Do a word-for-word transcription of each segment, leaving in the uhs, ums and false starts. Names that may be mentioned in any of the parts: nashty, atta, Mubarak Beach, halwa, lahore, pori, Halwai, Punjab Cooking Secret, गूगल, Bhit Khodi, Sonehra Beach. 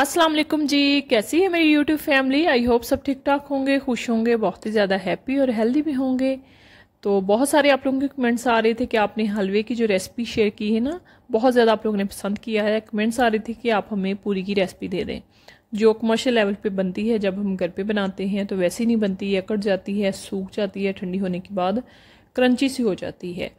अस्सलाम वालेकुम जी, कैसी है मेरी यूट्यूब फैमिली। आई होप सब ठीक ठाक होंगे, खुश होंगे, बहुत ही ज़्यादा हैप्पी और हेल्दी भी होंगे। तो बहुत सारे आप लोगों के कमेंट्स आ रहे थे कि आपने हलवे की जो रेसिपी शेयर की है ना, बहुत ज़्यादा आप लोगों ने पसंद किया है। कमेंट्स आ रहे थे कि आप हमें पूरी की रेसिपी दे दें जो कमर्शियल लेवल पे बनती है। जब हम घर पे बनाते हैं तो वैसी नहीं बनती है, कट जाती है, सूख जाती है, ठंडी होने के बाद क्रंची सी हो जाती है।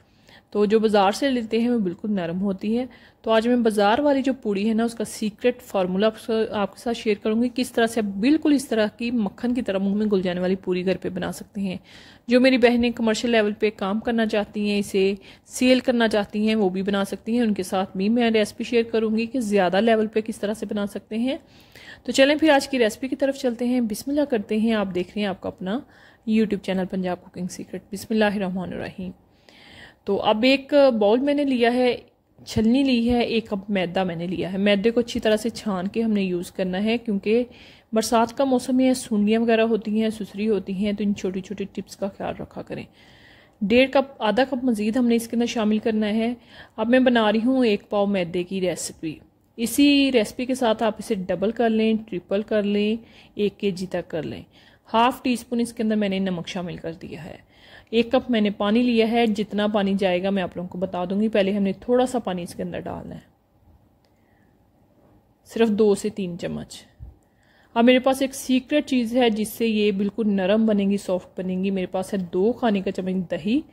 तो जो बाज़ार से लेते हैं वो बिल्कुल नरम होती है। तो आज मैं बाज़ार वाली जो पूड़ी है ना, उसका सीक्रेट फार्मूला आपके साथ शेयर करूंगी, किस तरह से आप बिल्कुल इस तरह की मक्खन की तरह मुंह में घुल जाने वाली पूड़ी घर पे बना सकते हैं। जो मेरी बहनें कमर्शियल लेवल पे काम करना चाहती हैं, इसे सेल करना चाहती हैं, वो भी बना सकती हैं। उनके साथ भी मैं रेसिपी शेयर करूँगी कि ज़्यादा लेवल पर किस तरह से बना सकते हैं। तो चलें फिर आज की रेसिपी की तरफ चलते हैं। बिस्मिल्लाह करते हैं। आप देख रहे हैं आपका अपना YouTube channel Punjab cooking secret. बिस्मिल्लाहिर्रहमानिर्रहीम। तो अब एक बाउल मैंने लिया है, छलनी ली है, एक कप मैदा मैंने लिया है। मैदे को अच्छी तरह से छान के हमने यूज़ करना है, क्योंकि बरसात का मौसम है, सुंडियाँ वगैरह होती हैं, सुसरी होती हैं, तो इन छोटी छोटी टिप्स का ख्याल रखा करें। डेढ़ कप आधा कप मज़ीद हमने इसके अंदर शामिल करना है। अब मैं बना रही हूँ एक पाव मैदे की रेसिपी। इसी रेसिपी के साथ आप इसे डबल कर लें, ट्रिपल कर लें, एक के जी तक कर लें। हाफ़ टी स्पून इसके अंदर मैंने नमक शामिल कर दिया है। एक कप मैंने पानी लिया है। जितना पानी जाएगा मैं आप लोगों को बता दूंगी। पहले हमने थोड़ा सा पानी इसके अंदर डालना है, सिर्फ दो से तीन चम्मच। अब मेरे पास एक सीक्रेट चीज़ है जिससे ये बिल्कुल नरम बनेगी, सॉफ्ट बनेगी। मेरे पास है दो खाने का चम्मच दही,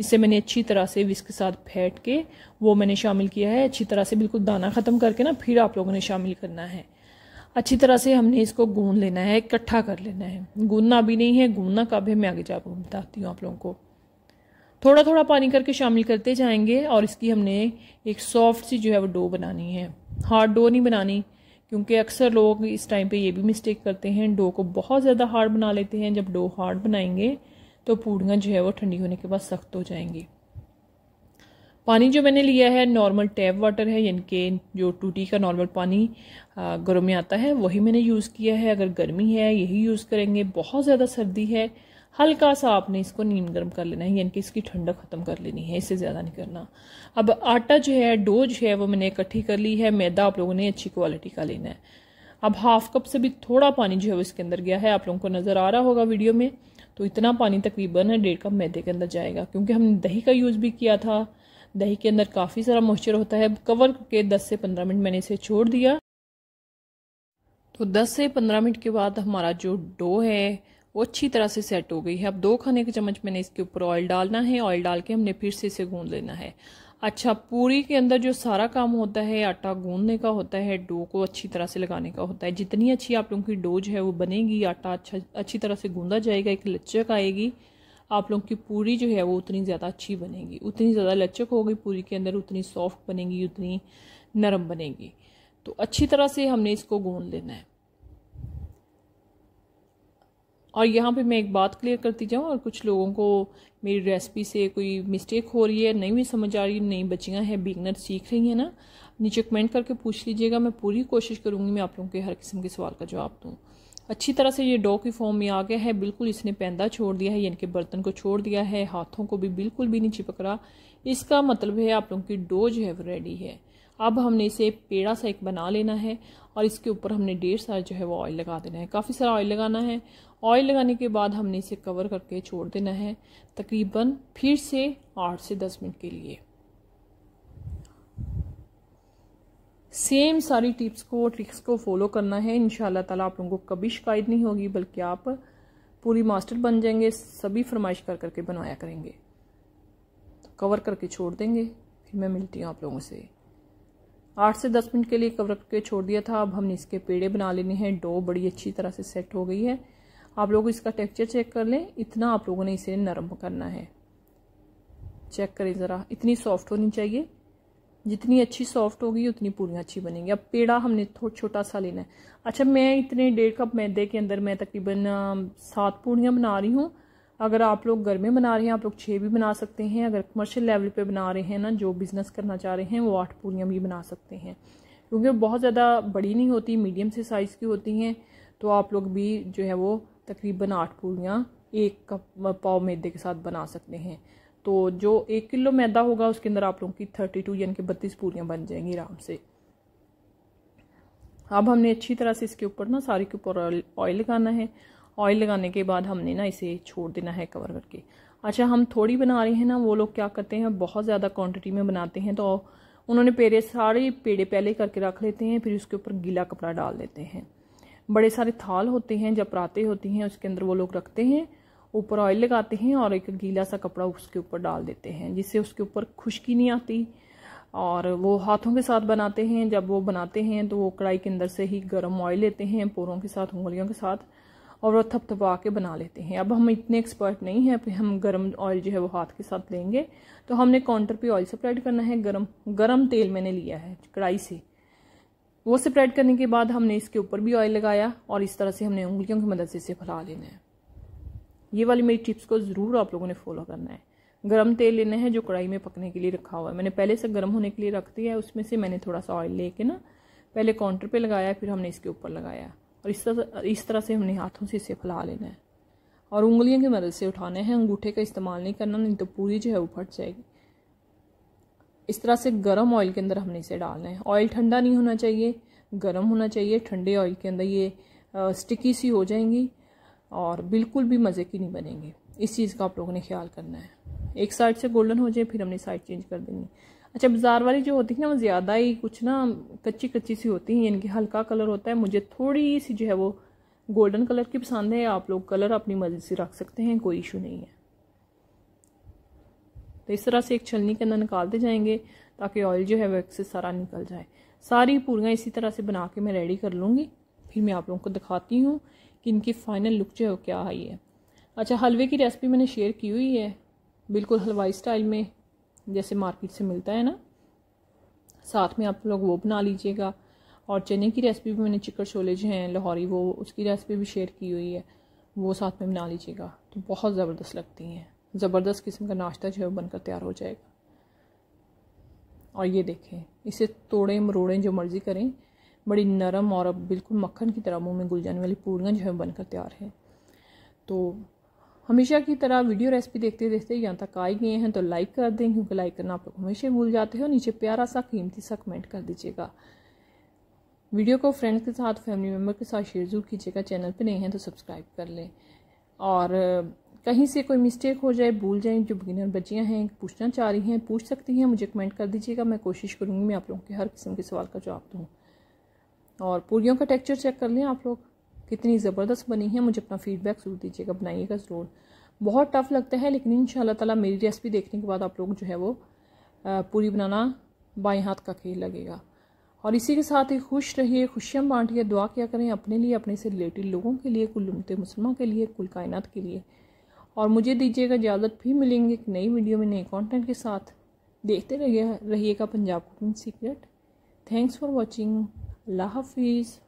जिसे मैंने अच्छी तरह से विस्क के साथ फेंट के वो मैंने शामिल किया है। अच्छी तरह से बिल्कुल दाना ख़त्म करके ना फिर आप लोगों ने शामिल करना है। अच्छी तरह से हमने इसको गूंद लेना है, इकट्ठा कर लेना है। गूंदना भी नहीं है, गूंदना कब है मैं आगे जाकर बताती हूँ आप लोगों को। थोड़ा थोड़ा पानी करके शामिल करते जाएंगे और इसकी हमने एक सॉफ्ट सी जो है वो डो बनानी है। हार्ड डो नहीं बनानी, क्योंकि अक्सर लोग इस टाइम पे ये भी मिस्टेक करते हैं, डो को बहुत ज़्यादा हार्ड बना लेते हैं। जब डो हार्ड बनाएंगे तो पूड़ियाँ जो है वो ठंडी होने के बाद सख्त हो जाएंगी। पानी जो मैंने लिया है नॉर्मल टैप वाटर है, यानी कि जो टूटी का नॉर्मल पानी गर्म में आता है वही मैंने यूज़ किया है। अगर गर्मी है यही यूज़ करेंगे, बहुत ज़्यादा सर्दी है हल्का सा आपने इसको नीम गर्म कर लेना है, यानी कि इसकी ठंडक ख़त्म कर लेनी है, इससे ज़्यादा नहीं करना। अब आटा जो है, डो जो है वो मैंने इकट्ठी कर ली है। मैदा आप लोगों ने अच्छी क्वालिटी का लेना है। अब हाफ कप से भी थोड़ा पानी जो है वो इसके अंदर गया है, आप लोगों को नज़र आ रहा होगा वीडियो में। तो इतना पानी तकरीबन डेढ़ कप मैदे के अंदर जाएगा, क्योंकि हमने दही का यूज़ भी किया था। दही के अंदर काफ़ी सारा मॉइस्चर होता है। कवर करके दस से पंद्रह मिनट मैंने इसे छोड़ दिया। तो दस से पंद्रह मिनट के बाद हमारा जो डो है वो अच्छी तरह से सेट हो गई है। अब दो खाने के चम्मच मैंने इसके ऊपर ऑयल डालना है। ऑयल डाल के हमने फिर से इसे गूंद लेना है। अच्छा, पूरी के अंदर जो सारा काम होता है, आटा गूंदने का होता है, डो को अच्छी तरह से लगाने का होता है। जितनी अच्छी आप लोगों की डो जो है वो बनेगी, आटा अच्छा अच्छी तरह से गूंदा जाएगा, एक लचक आएगी, आप लोगों की पूरी जो है वो उतनी ज़्यादा अच्छी बनेगी, उतनी ज़्यादा लचक होगी पूरी के अंदर, उतनी सॉफ्ट बनेगी, उतनी नरम बनेगी। तो अच्छी तरह से हमने इसको गूंद लेना है। और यहाँ पे मैं एक बात क्लियर करती जाऊँ, और कुछ लोगों को मेरी रेसिपी से कोई मिस्टेक हो रही है, नहीं भी समझ आ रही, नई बच्चियाँ हैं, बिगनर सीख रही हैं ना, नीचे कमेंट करके पूछ लीजिएगा। मैं पूरी कोशिश करूँगी मैं आप लोगों के हर किस्म के सवाल का जवाब दूँ। अच्छी तरह से ये डो की फॉर्म में आ गया है, बिल्कुल इसने पैंदा छोड़ दिया है, यानी कि बर्तन को छोड़ दिया है, हाथों को भी बिल्कुल भी नहीं चिपक रहा। इसका मतलब है आप लोगों की डो जो है वो रेडी है। अब हमने इसे पेड़ा सा एक बना लेना है और इसके ऊपर हमने ढेर सारा जो है वो ऑयल लगा देना है, काफ़ी सारा ऑयल लगाना है। ऑयल लगाने के बाद हमने इसे कवर करके छोड़ देना है तकरीबन फिर से आठ से दस मिनट के लिए। सेम सारी टिप्स को ट्रिक्स को फॉलो करना है। इंशाल्लाह ताला आप लोगों को कभी शिकायत नहीं होगी, बल्कि आप पूरी मास्टर बन जाएंगे। सभी फरमाइश कर करके बनवाया करेंगे। कवर करके छोड़ देंगे, फिर मैं मिलती हूँ आप लोगों से। आठ से दस मिनट के लिए कवर करके छोड़ दिया था। अब हमने इसके पेड़े बना लेने हैं। डो बड़ी अच्छी तरह से सेट हो गई है, आप लोग इसका टेक्स्चर चेक कर लें, इतना आप लोगों ने इसे नरम करना है। चेक करें ज़रा, इतनी सॉफ्ट होनी चाहिए। जितनी अच्छी सॉफ्ट होगी उतनी पूरियाँ अच्छी बनेंगी। अब पेड़ा हमने थोड़ा छोटा सा लेना है। अच्छा, मैं इतने डेढ़ कप मैदे के अंदर मैं तकरीबन सात पूरियाँ बना रही हूँ। अगर आप लोग घर में बना रहे हैं आप लोग छः भी बना सकते हैं। अगर कमर्शियल लेवल पे बना रहे हैं ना, जो बिज़नेस करना चाह रहे हैं, वो आठ पूरियाँ भी बना सकते हैं, क्योंकि बहुत ज़्यादा बड़ी नहीं होती, मीडियम से साइज़ की होती हैं। तो आप लोग भी जो है वो तकरीबन आठ पूरियाँ एक कप पाव मैदे के साथ बना सकते हैं। तो जो एक किलो मैदा होगा उसके अंदर आप लोगों की थर्टी टू यानी कि बत्तीस पूरियाँ बन जाएंगी आराम से। अब हमने अच्छी तरह से इसके ऊपर ना सारी के ऊपर ऑयल लगाना है। ऑयल लगाने के बाद हमने ना इसे छोड़ देना है कवर करके। अच्छा, हम थोड़ी बना रहे हैं ना, वो लोग क्या करते हैं बहुत ज़्यादा क्वांटिटी में बनाते हैं, तो उन्होंने पेड़े सारे पेड़े पहले करके रख लेते हैं, फिर उसके ऊपर गीला कपड़ा डाल देते हैं। बड़े सारे थाल होते हैं, जब परातें होती हैं उसके अंदर वो लोग रखते हैं, ऊपर ऑयल लगाते हैं और एक गीला सा कपड़ा उसके ऊपर डाल देते हैं, जिससे उसके ऊपर खुश्की नहीं आती। और वो हाथों के साथ बनाते हैं। जब वो बनाते हैं तो वो कढ़ाई के अंदर से ही गर्म ऑयल लेते हैं, पोरों के साथ, उंगलियों के साथ, और वो थपथपा के बना लेते हैं। अब हम इतने एक्सपर्ट नहीं हैं, फिर हम गर्म ऑयल जो है वो हाथ के साथ लेंगे। तो हमने काउंटर पे ऑयल स्प्रेड करना है, गर्म गर्म तेल मैंने लिया है कढ़ाई से। वो स्प्रेड करने के बाद हमने इसके ऊपर भी ऑयल लगाया और इस तरह से हमने उंगलियों की मदद से इसे फैला लेना है। ये वाली मेरी टिप्स को ज़रूर आप लोगों ने फॉलो करना है। गर्म तेल लेना है जो कढ़ाई में पकने के लिए रखा हुआ है, मैंने पहले से गर्म होने के लिए रख दिया है, उसमें से मैंने थोड़ा सा ऑयल लेके ना पहले काउंटर पे लगाया, फिर हमने इसके ऊपर लगाया और इस तरह इस तरह से हमने हाथों से इसे फैला लेना है और उंगलियों की मदद से उठाना है। अंगूठे का इस्तेमाल नहीं करना, नहीं तो पूरी जो है वो फट जाएगी। इस तरह से गर्म ऑयल के अंदर हमने इसे डालना है। ऑयल ठंडा नहीं होना चाहिए, गर्म होना चाहिए। ठंडे ऑयल के अंदर ये स्टिकी सी हो जाएंगी और बिल्कुल भी मज़े की नहीं बनेंगे। इस चीज़ का आप लोगों ने ख्याल करना है। एक साइड से गोल्डन हो जाए फिर हमने साइड चेंज कर देनी। अच्छा, बाजार वाली जो होती है ना वो ज़्यादा ही कुछ ना कच्ची कच्ची सी होती है, इनकी हल्का कलर होता है। मुझे थोड़ी सी जो है वो गोल्डन कलर की पसंद है। आप लोग कलर अपनी मर्जी से रख सकते हैं, कोई इशू नहीं है। तो इस तरह से एक छलनी के अंदर निकालते जाएंगे ताकि ऑयल जो है वो एक्सेस सारा निकल जाए। सारी पूरियाँ इसी तरह से बना के मैं रेडी कर लूँगी, फिर मैं आप लोगों को दिखाती हूँ कि इनकी फ़ाइनल लुक जो है वो क्या आई है। अच्छा, हलवे की रेसिपी मैंने शेयर की हुई है, बिल्कुल हलवाई स्टाइल में जैसे मार्केट से मिलता है ना। साथ में आप लोग वो बना लीजिएगा। और चने की रेसिपी भी मैंने, चिकन छोले जो हैं लाहौरी, वो उसकी रेसिपी भी शेयर की हुई है, वो साथ में बना लीजिएगा। तो बहुत ज़बरदस्त लगती हैं, ज़बरदस्त किस्म का नाश्ता जो है वो बनकर तैयार हो जाएगा। और ये देखें, इसे तोड़ें मरोड़ें जो मर्ज़ी करें, बड़ी नरम और अब बिल्कुल मक्खन की तरह मुँह में घुल जाने वाली पूरियाँ जो है बनकर तैयार है। तो हमेशा की तरह वीडियो रेसिपी देखते देखते यहाँ तक आए गए हैं तो लाइक कर दें, क्योंकि लाइक करना आप लोग हमेशा भूल जाते हो। नीचे प्यारा सा कीमती सा कमेंट कर दीजिएगा। वीडियो को फ्रेंड्स के साथ, फैमिली मेम्बर के साथ शेयर जरूर कीजिएगा। चैनल पर नए हैं तो सब्सक्राइब कर लें। और कहीं से कोई मिस्टेक हो जाए, भूल जाएँ, जो बिगिनर बच्चियाँ हैं पूछना चाह रही हैं पूछ सकती हैं, मुझे कमेंट कर दीजिएगा। मैं कोशिश करूँगी मैं आप लोगों के हर किस्म के सवाल का जवाब दूँ। और पूरियों का टेक्सचर चेक कर लें आप लोग, कितनी ज़बरदस्त बनी है। मुझे अपना फीडबैक ज़रूर दीजिएगा, बनाइएगा ज़रूर। बहुत टफ लगता है, लेकिन इंशाल्लाह ताला मेरी रेसिपी देखने के बाद आप लोग जो है वो पूरी बनाना बाएं हाथ का खेल लगेगा। और इसी के साथ ही खुश रहिए, खुशियाँ बांटिए, दुआ किया करें अपने लिए, अपने से रिलेटेड लोगों के लिए, कुल उम्मत मुस्लिमा के लिए, कुल कायनात के लिए। और मुझे दीजिएगा इजाज़त, भी मिलेंगे एक नई वीडियो में नए कॉन्टेंट के साथ। देखते रहिएगा Punjab cooking secret. Thanks for watching. अल्लाह हाफिज़।